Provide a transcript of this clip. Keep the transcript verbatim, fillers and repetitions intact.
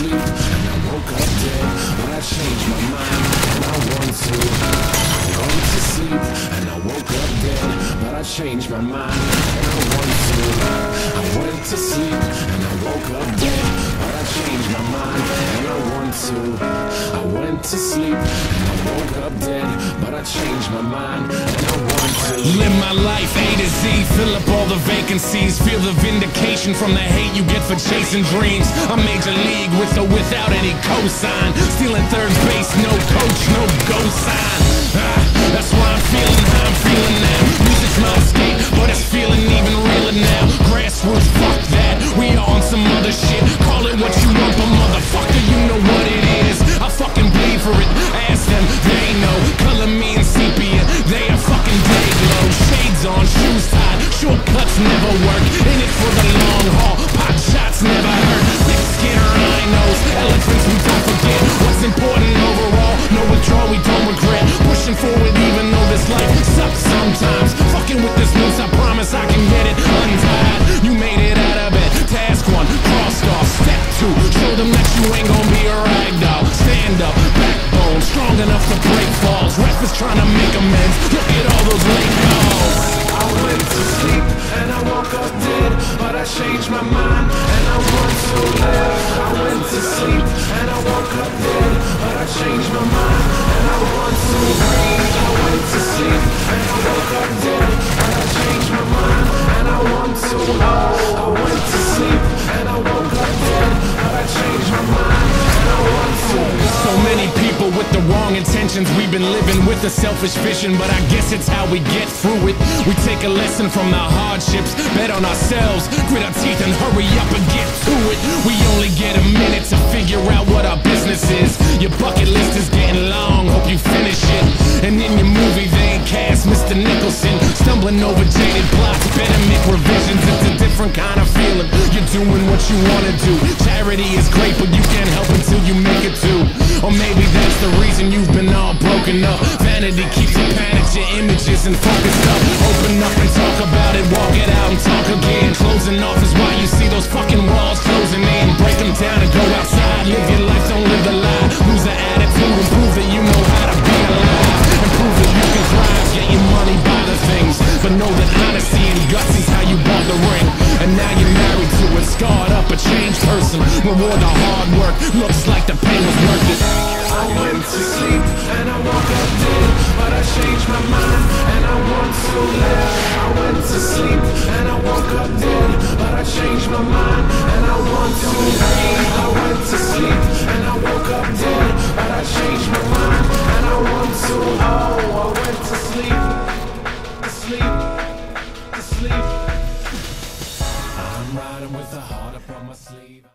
sleep, and I woke up dead when I changed my mind, and I wanted to. I wanted to sleep, and I woke up dead, but I changed my mind, and I wanted to. I wanted to sleep, and I woke up dead, but I changed my mind, and I wanted to. I went to sleep, and I woke up dead, but I changed my mind, and I wanted to. Live my life A to Z, fill up all the vacancies, feel the vindication from the hate you get for chasing dreams. I'm major league with or without any cosign, stealing third base, no coach, no go sign. Ah, that's why I'm feeling how I'm feeling now. Music's my escape, but it's feeling even realer now. Grassroots, fuck that, we are on some other shit. Call it what you want, but motherfucker, you know what it is. I fucking bleed for it, ask them, they know. Color me in sepia, they are fucking day glow. Shades on, shoes tied, shortcuts never work. In it for the long haul, pot shots never hurt. Thick skin rhinos, elephants we don't forget. What's important overall, no withdrawal we don't regret. Pushing forward even though this life sucks sometimes. Fucking with this noose, I promise I can get it untied. You made it out of it, task one, crossed off. Step two, show them that you ain't gon' be a ragdoll. Stand up, backbone, strong enough to break falls. Ref is trying to make amends, look at all those late calls. I went to sleep and I woke up dead, but I changed my mind and I want to live. I went to sleep and I woke up dead, but I changed my mind and I want to breathe. I went to sleep and I woke up dead, but I changed my mind and I want to live. I went to sleep and I woke up dead, but I changed my mind and I want to live. So many people with the wrong intentions, we've been living with a selfish vision, but I guess it's how we get through it. We take a lesson from the hardships, bet on ourselves, grit our teeth and hurry up and get to it. We only get a minute to figure out what our business is. Your bucket list is getting long, hope you finish it. And in your movie they ain't cast Mister Nicholson, stumbling over jaded plots, better make revisions. It's a different kind of feeling, you're doing what you want to do. Charity is great, but you can't help until you make it too. Or maybe that's the reason you've been all broken up. Vanity keeps you panicked, your images and focused up. Open up and talk about it, walk it out and talk again. Closing off is why you see those fucking walls closing in. Break them down and go outside, live your life, don't live the lie. Lose the attitude and prove that you know how to be alive. And prove that you can thrive, get your money, buy the things. But know that honesty and guts is how you bought the ring. And now you're married to it, scarred up, a changed person. Reward the hard work, looks like the pain was worth it. I went to sleep and I woke up dead, but I changed my mind and I want to live. I went to sleep and I woke up dead, but I changed my mind and I want to live. I went to sleep and I woke up dead, but I changed my mind and I want to. Oh, I went to sleep, to sleep, to sleep. I'm riding with a heart upon my sleeve.